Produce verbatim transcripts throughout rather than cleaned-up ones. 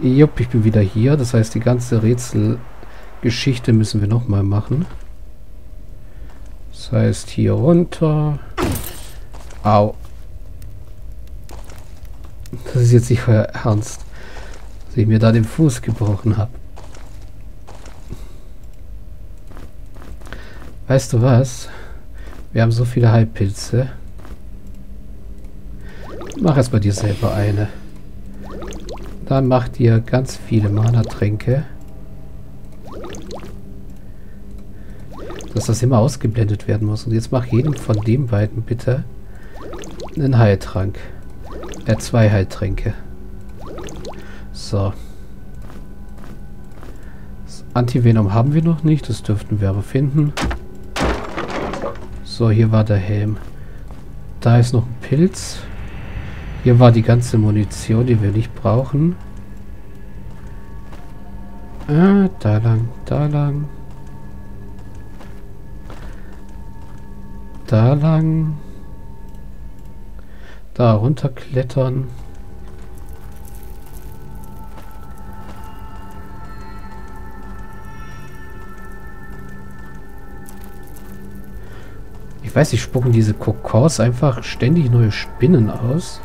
Jupp, ich bin wieder hier. Das heißt, die ganze Rätselgeschichte müssen wir nochmal machen. Das heißt, hier runter. Au. Das ist jetzt nicht euer Ernst, dass ich mir da den Fuß gebrochen habe. Weißt du was? Wir haben so viele Heilpilze. Mach erst bei dir selber eine. Dann macht ihr ganz viele Mana-Tränke. Dass das immer ausgeblendet werden muss. Und jetzt mach jedem von den beiden bitte einen Heiltrank. Äh, zwei Heiltränke. So. Das Antivenom haben wir noch nicht. Das dürften wir aber finden. So, hier war der Helm. Da ist noch ein Pilz. Hier war die ganze Munition, die wir nicht brauchen. Ah, da lang, da lang. Da lang. Da runterklettern. Ich weiß nicht, spucken diese Kokos einfach ständig neue Spinnen aus.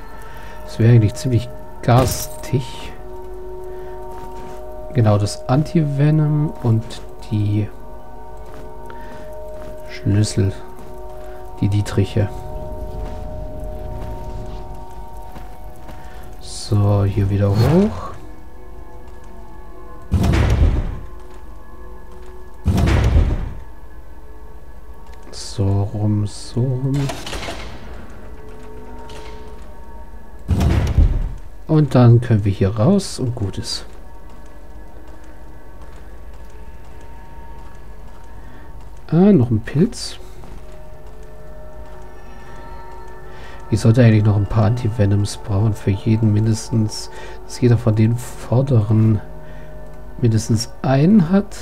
Das wäre eigentlich ziemlich garstig. Genau, das Antivenom und die Schlüssel. Die Dietriche. So, hier wieder hoch. So rum, so rum. Und dann können wir hier raus und gut ist. Ah, noch ein Pilz. Ich sollte eigentlich noch ein paar Antivenoms brauchen für jeden mindestens, dass jeder von den vorderen mindestens einen hat.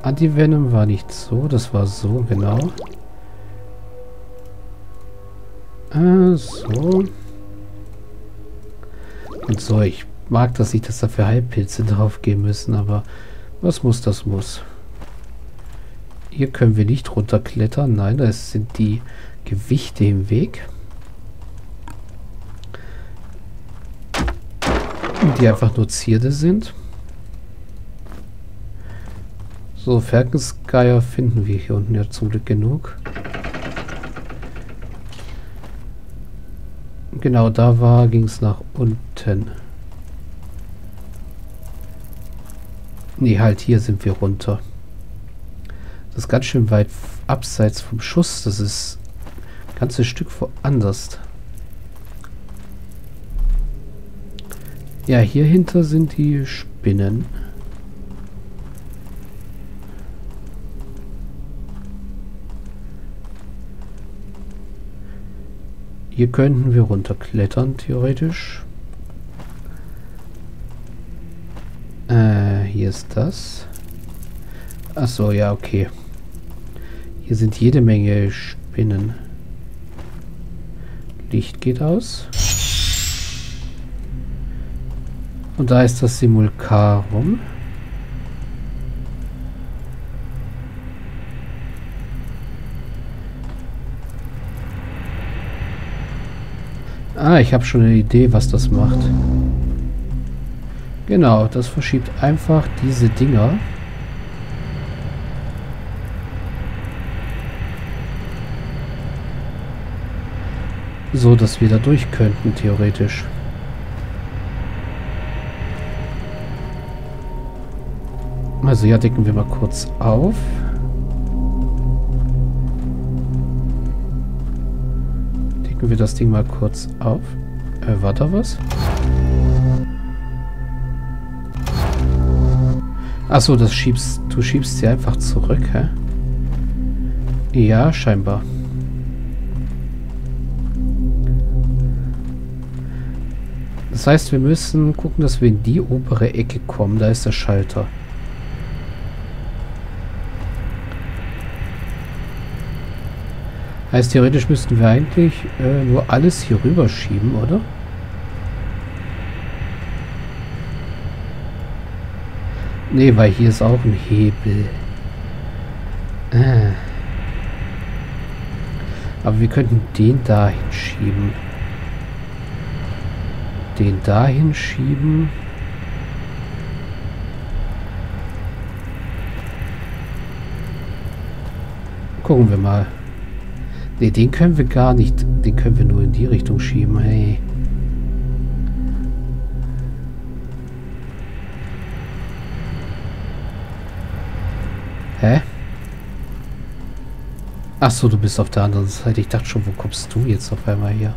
Antivenom war nicht so, das war so, genau. Äh, so. Und so, ich mag das nicht, dass dafür Heilpilze drauf gehen müssen, aber was muss, das muss. Hier können wir nicht runterklettern, nein, da sind die Gewichte im Weg, die einfach nur Zierde sind. So, Falkensgeier finden wir hier unten ja zum Glück genug. Genau, da war, ging es nach unten. Nee, halt, hier sind wir runter. Das ist ganz schön weit abseits vom Schuss, das ist ganzes Stück woanders. Ja, hier hinter sind die Spinnen. Hier könnten wir runterklettern, theoretisch. Äh, hier ist das. Achso, ja, okay. Hier sind jede Menge Spinnen. Licht geht aus. Und da ist das Simulacrum. Ah, ich habe schon eine Idee, was das macht. Genau, das verschiebt einfach diese Dinger. So, dass wir da durch könnten, theoretisch. Also ja, decken wir mal kurz auf. Decken wir das Ding mal kurz auf. Äh, war da was? Achso, das schiebst, du schiebst sie einfach zurück, hä? Ja, scheinbar. Das heißt, wir müssen gucken, dass wir in die obere Ecke kommen. Da ist der Schalter. Heißt, theoretisch müssten wir eigentlich äh, nur alles hier rüber schieben, oder? Nee, weil hier ist auch ein Hebel. Äh. Aber wir könnten den da hinschieben. Den da hinschieben. Gucken wir mal. Ne, den können wir gar nicht. Den können wir nur in die Richtung schieben. Hey. Hä? Ach so, du bist auf der anderen Seite. Ich dachte schon, wo kommst du jetzt auf einmal her?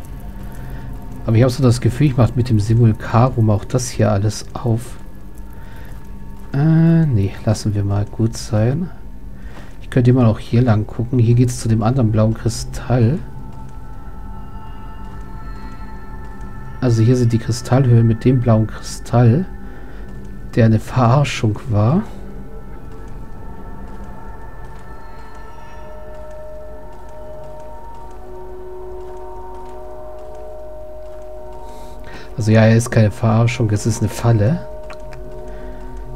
Aber ich habe so das Gefühl, ich mache mit dem Simulacrum auch das hier alles auf. Äh, nee, lassen wir mal gut sein. Ich könnte immer noch hier lang gucken. Hier geht es zu dem anderen blauen Kristall. Also hier sind die Kristallhöhlen mit dem blauen Kristall, der eine Verarschung war. Also ja, er ist keine Verarschung, es ist eine Falle.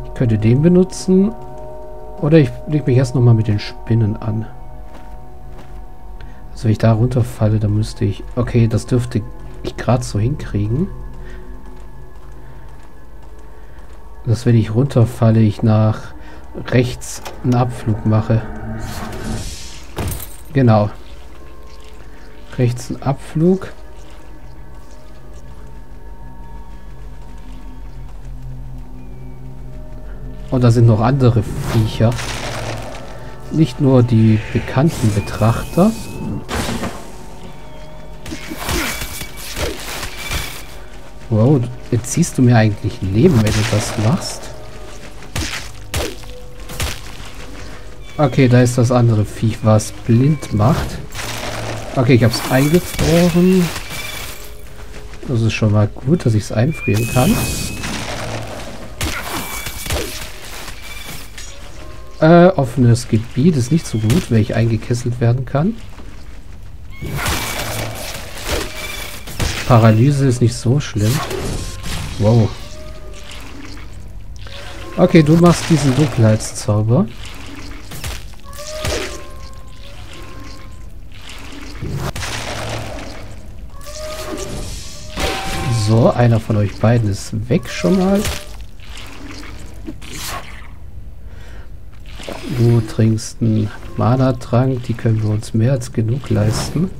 Ich könnte den benutzen. Oder ich lege mich erst nochmal mit den Spinnen an. Also wenn ich da runterfalle, dann müsste ich... Okay, das dürfte ich gerade so hinkriegen. Dass wenn ich runterfalle, ich nach rechts einen Abflug mache. Genau. Rechts einen Abflug. Und da sind noch andere Viecher. Nicht nur die bekannten Betrachter. Wow, jetzt ziehst du mir eigentlich Leben, wenn du das machst. Okay, da ist das andere Viech, was blind macht. Okay, ich habe es eingefroren. Das ist schon mal gut, dass ich es einfrieren kann. Äh, offenes Gebiet ist nicht so gut, weil ich eingekesselt werden kann. Paralyse ist nicht so schlimm. Wow. Okay, du machst diesen Dunkelheitszauber. So, einer von euch beiden ist weg schon mal. Du trinkst einen Mana-Trank, die können wir uns mehr als genug leisten.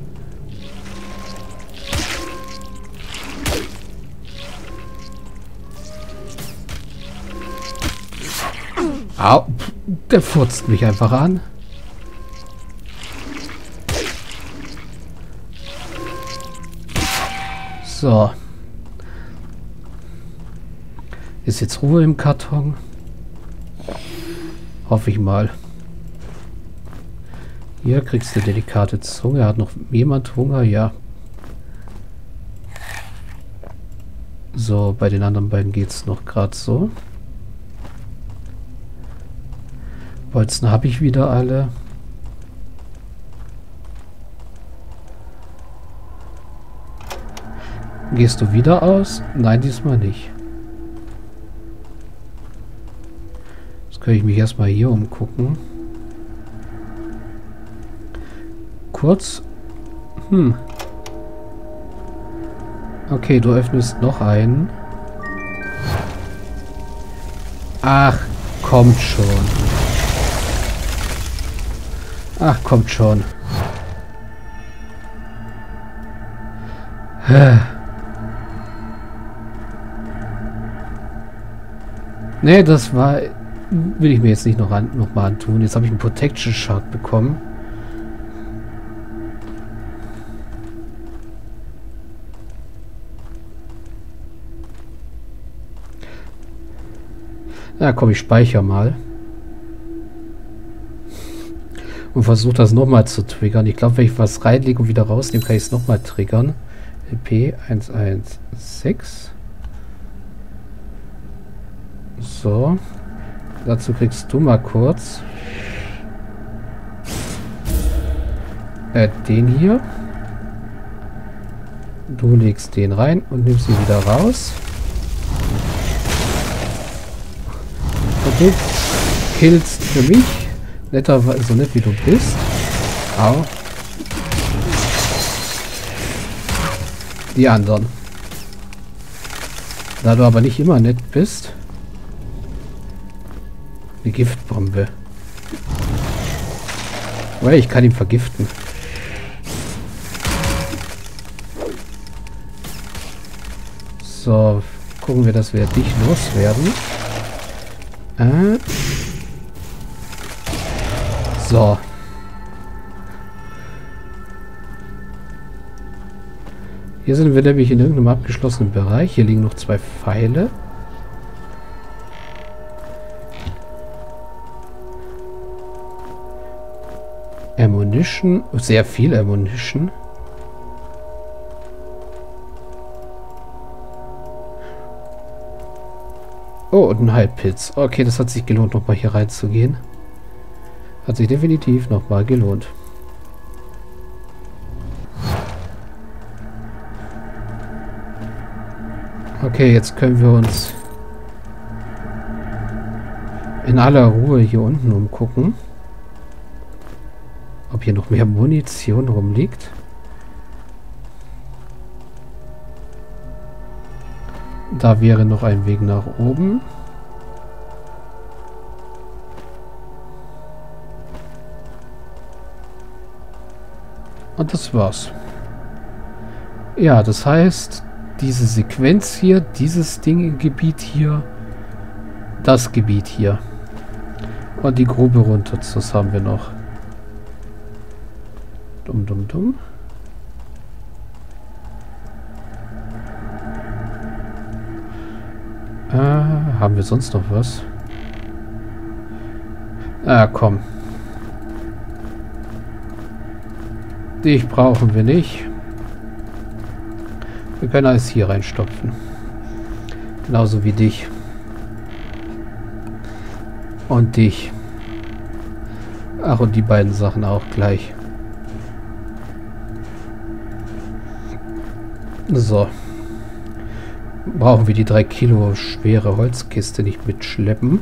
Au, der furzt mich einfach an. So. Ist jetzt Ruhe im Karton? Hoffe ich mal. Hier kriegst du delikate Zunge. Hat noch jemand Hunger? Ja. So, bei den anderen beiden geht es noch gerade so. Bolzen habe ich wieder alle. Gehst du wieder aus? Nein, diesmal nicht. Kann ich mich erstmal hier umgucken. Kurz. Hm. Okay, du öffnest noch einen. Ach, kommt schon. Ach, kommt schon. Nee, das war... Will ich mir jetzt nicht noch, an, noch mal antun. Jetzt habe ich einen Protection Shard bekommen. Na komm, ich speichere mal. Und versuche das nochmal zu triggern. Ich glaube, wenn ich was reinlege und wieder rausnehme, kann ich es nochmal triggern. L P eins eins sechs. So. Dazu kriegst du mal kurz äh, den hier. Du legst den rein und nimmst ihn wieder raus. Und du killst für mich. Netterweise, so nett wie du bist. Aber die anderen. Da du aber nicht immer nett bist. Eine Giftbombe. Oder ich kann ihn vergiften. So, gucken wir, dass wir dich loswerden. Äh. So. Hier sind wir nämlich in irgendeinem abgeschlossenen Bereich. Hier liegen noch zwei Pfeile. Ammunition. Sehr viel Ammunition. Oh, und ein Heilpilz. Okay, das hat sich gelohnt, nochmal hier reinzugehen. Hat sich definitiv nochmal gelohnt. Okay, jetzt können wir uns in aller Ruhe hier unten umgucken. Ob hier noch mehr Munition rumliegt. Da wäre noch ein Weg nach oben. Und das war's. Ja, das heißt, diese Sequenz hier, dieses Ding, Gebiet hier, das Gebiet hier. Und die Grube runter, das haben wir noch. Dumm, dumm, dumm. Äh, haben wir sonst noch was? Ah, komm. Dich brauchen wir nicht. Wir können alles hier reinstopfen. Genauso wie dich. Und dich. Ach, und die beiden Sachen auch gleich. So. Brauchen wir die drei Kilo schwere Holzkiste nicht mitschleppen.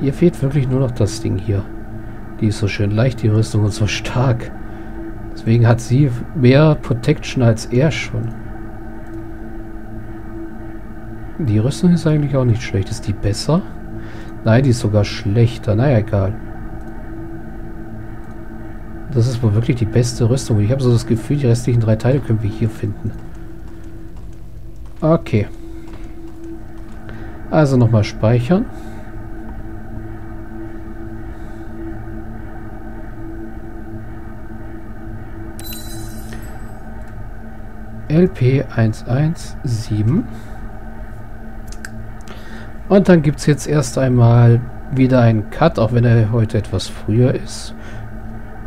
Ihr fehlt wirklich nur noch das Ding hier. Die ist so schön leicht, die Rüstung, und so stark. Deswegen hat sie mehr Protection als er schon. Die Rüstung ist eigentlich auch nicht schlecht. Ist die besser? Nein, die ist sogar schlechter. Naja, egal. Das ist wohl wirklich die beste Rüstung. Ich habe so das Gefühl, die restlichen drei Teile können wir hier finden. Okay. Also nochmal speichern. L P eins eins sieben. Und dann gibt es jetzt erst einmal wieder einen Cut, auch wenn er heute etwas früher ist.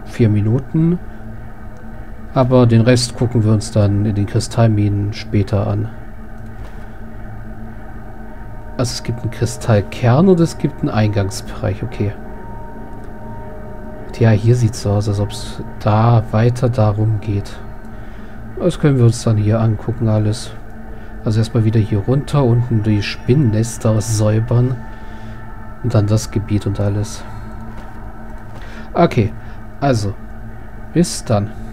Vier Minuten. Aber den Rest gucken wir uns dann in den Kristallminen später an. Also es gibt einen Kristallkern und es gibt einen Eingangsbereich. Okay. Ja, hier sieht es so aus, als ob es da weiter darum geht. Das können wir uns dann hier angucken alles. Also erstmal wieder hier runter, unten die Spinnennester säubern. Und dann das Gebiet und alles. Okay, also bis dann.